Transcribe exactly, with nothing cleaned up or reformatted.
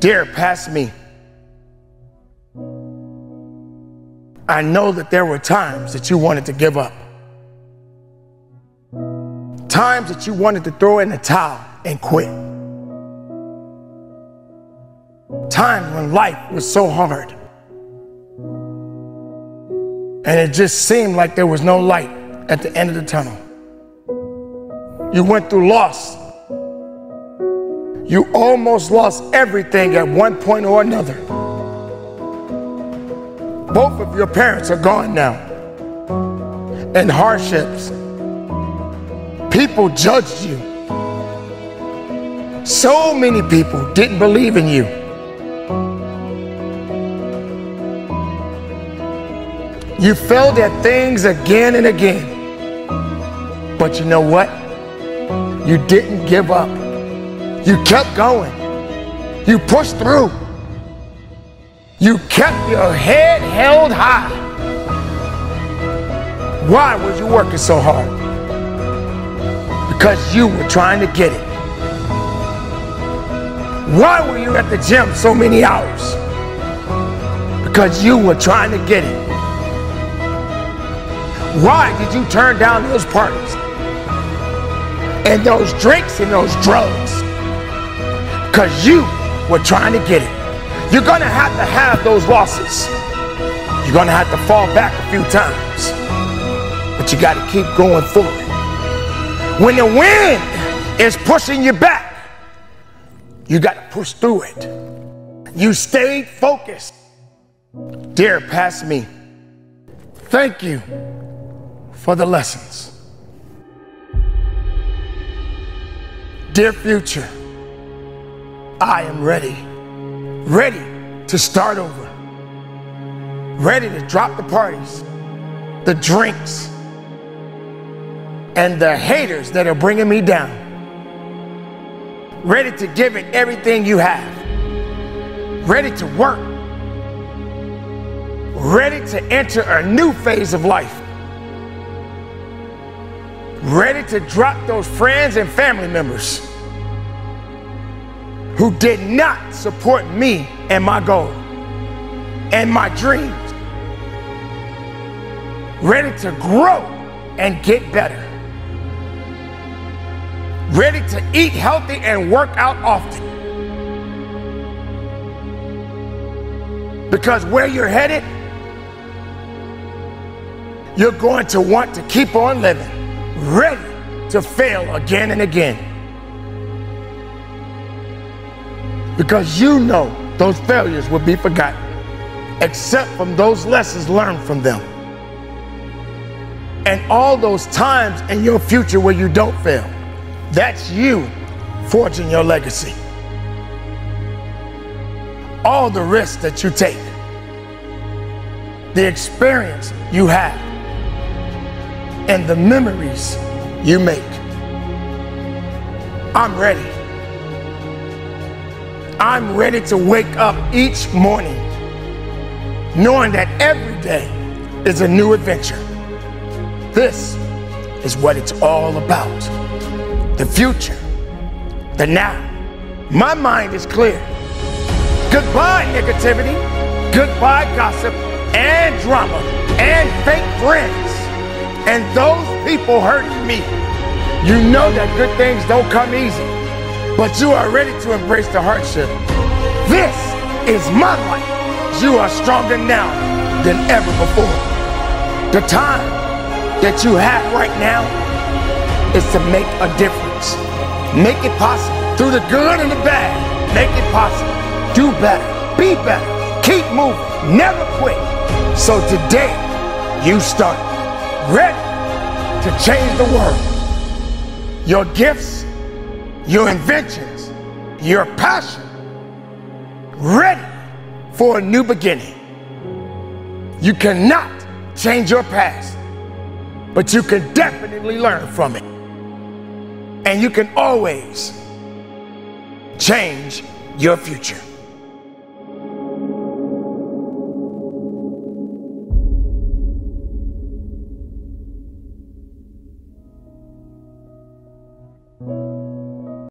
dare pass me. I know that there were times that you wanted to give up. Times that you wanted to throw in the towel and quit. Times when life was so hard. And it just seemed like there was no light at the end of the tunnel. You went through loss. You almost lost everything at one point or another. Both of your parents are gone now. And hardships. People judged you. So many people didn't believe in you. You failed at things again and again. But you know what? You didn't give up. You kept going. You pushed through. You kept your head held high. Why was you working so hard? Because you were trying to get it. Why were you at the gym so many hours? Because you were trying to get it. Why did you turn down those parties and those drinks and those drugs? Because you were trying to get it. You're going to have to have those losses. You're going to have to fall back a few times. But you got to keep going forward. When the wind is pushing you back, you got to push through it. You stayed focused. Dare pass me. Thank you for the lessons. Dear future, I am ready. Ready to start over, ready to drop the parties, the drinks, and the haters that are bringing me down. Ready to give it everything you have. Ready to work. Ready to enter a new phase of life. Ready to drop those friends and family members who did not support me and my goal and my dreams. Ready to grow and get better. Ready to eat healthy and work out often. Because where you're headed, you're going to want to keep on living, ready to fail again and again. Because you know those failures will be forgotten, except from those lessons learned from them. And all those times in your future where you don't fail, that's you forging your legacy. All the risks that you take, the experience you have, and the memories you make. I'm ready. I'm ready to wake up each morning knowing that every day is a new adventure. This is what it's all about. The future, the now. My mind is clear. Goodbye negativity, goodbye gossip and drama and fake friends and those people hurting me. You know that good things don't come easy. But you are ready to embrace the hardship. This is my life. You are stronger now than ever before. The time that you have right now is to make a difference. Make it possible. Through the good and the bad, make it possible. Do better, be better, keep moving, never quit. So today, you start ready to change the world. Your gifts, your inventions, your passion, ready for a new beginning. You cannot change your past, but you can definitely learn from it. And you can always change your future.